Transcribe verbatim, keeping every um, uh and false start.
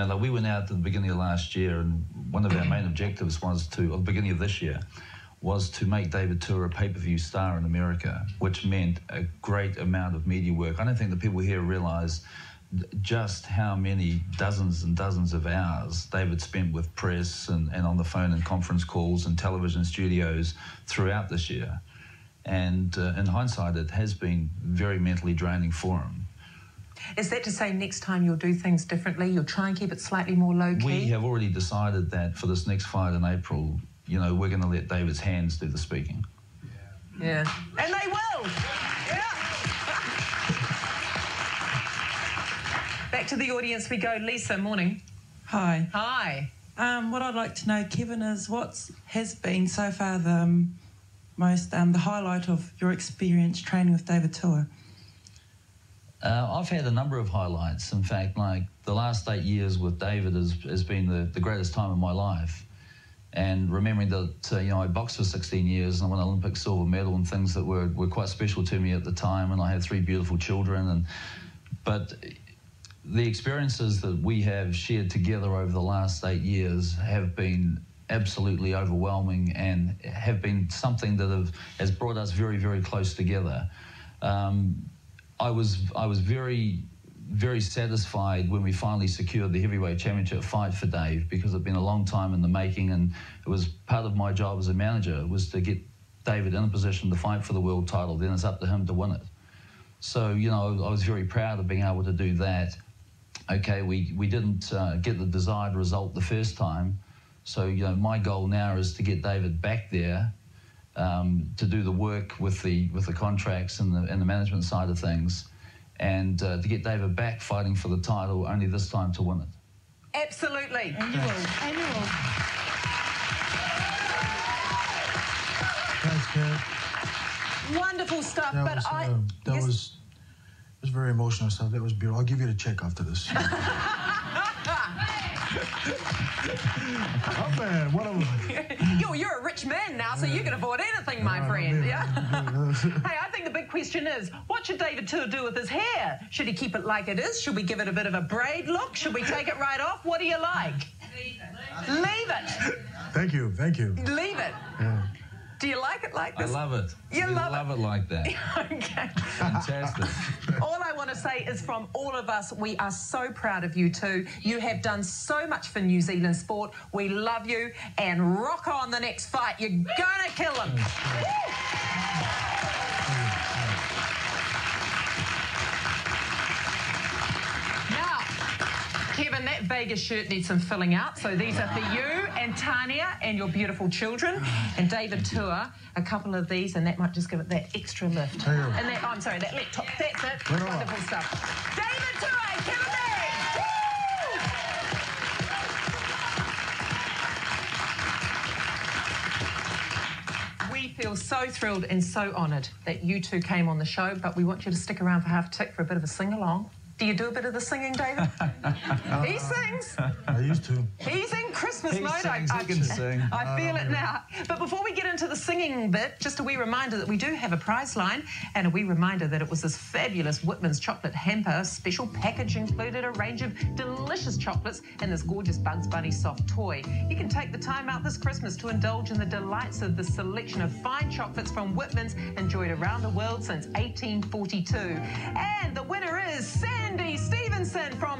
You know, like we went out at the beginning of last year, and one of our main objectives was to, or the beginning of this year, was to make David Tua a pay-per-view star in America, which meant a great amount of media work. I don't think the people here realise just how many dozens and dozens of hours David spent with press and, and on the phone and conference calls and television studios throughout this year. And uh, in hindsight, it has been very mentally draining for him. Is that to say next time you'll do things differently? You'll try and keep it slightly more low-key? We have already decided that for this next fight in April, you know, we're going to let David's hands do the speaking. Yeah. Yeah. And they will! Yeah! Back to the audience we go. Lisa, morning. Hi. Hi. Um, what I'd like to know, Kevin, is what's has been so far the um, most, um, the highlight of your experience training with David Tua? Uh, I've had a number of highlights. In fact, like the last eight years with David has, has been the, the greatest time of my life. And remembering that, uh, you know, I boxed for sixteen years and I won an Olympic silver medal and things that were, were quite special to me at the time. And I had three beautiful children. And but the experiences that we have shared together over the last eight years have been absolutely overwhelming and have been something that have, has brought us very, very close together. Um, I was I was very, very satisfied when we finally secured the heavyweight championship fight for Dave, because it'd been a long time in the making, and it was part of my job as a manager was to get David in a position to fight for the world title. Then it's up to him to win it. So, you know, I was very proud of being able to do that. Okay, we, we didn't uh, get the desired result the first time. So, you know, my goal now is to get David back there Um, to do the work with the with the contracts and the, and the management side of things, and uh, to get David back fighting for the title, only this time to win it. Absolutely. And you will. And you will. Thanks, Kat. Wonderful stuff. That but was, I... Uh, that yes. was, it was very emotional stuff. That was beautiful. I'll give you the check after this. Oh, man, what a... Yo, you're a rich man now, so yeah. You can afford anything, my right, friend. Yeah. Hey, I think the big question is, what should David Tua do with his hair? Should he keep it like it is? Should we give it a bit of a braid look? Should we take it right off? What do you like? Leave it. Leave it. Thank you, thank you. Leave it. Yeah. Do you like it like this? I love it. You love, love it. it like that. Okay. Fantastic. All I want to say is from all of us, we are so proud of you two. You have done so much for New Zealand sport. We love you, and rock on the next fight. You're going to kill them. Kevin, that Vegas shirt needs some filling out, so these are for you and Tania and your beautiful children. And David Tua, a couple of these, and that might just give it that extra lift. There you go. And that, oh, I'm sorry, that laptop, that's it. There Wonderful on. stuff. David Tua, Kevin Woo! We feel so thrilled and so honoured that you two came on the show, but we want you to stick around for half a tick for a bit of a sing-along. Do you do a bit of the singing, David? Uh, he sings. I used to. He's in Christmas he mode. Sings, I, I, he can I, sing. I feel uh, it now. But before we get into the singing bit, just a wee reminder that we do have a prize line, and a wee reminder that it was this fabulous Whitman's chocolate hamper. Special package included a range of delicious chocolates and this gorgeous Bugs Bunny soft toy. You can take the time out this Christmas to indulge in the delights of the selection of fine chocolates from Whitman's, enjoyed around the world since eighteen forty-two. And the winner is Sandy Stevenson from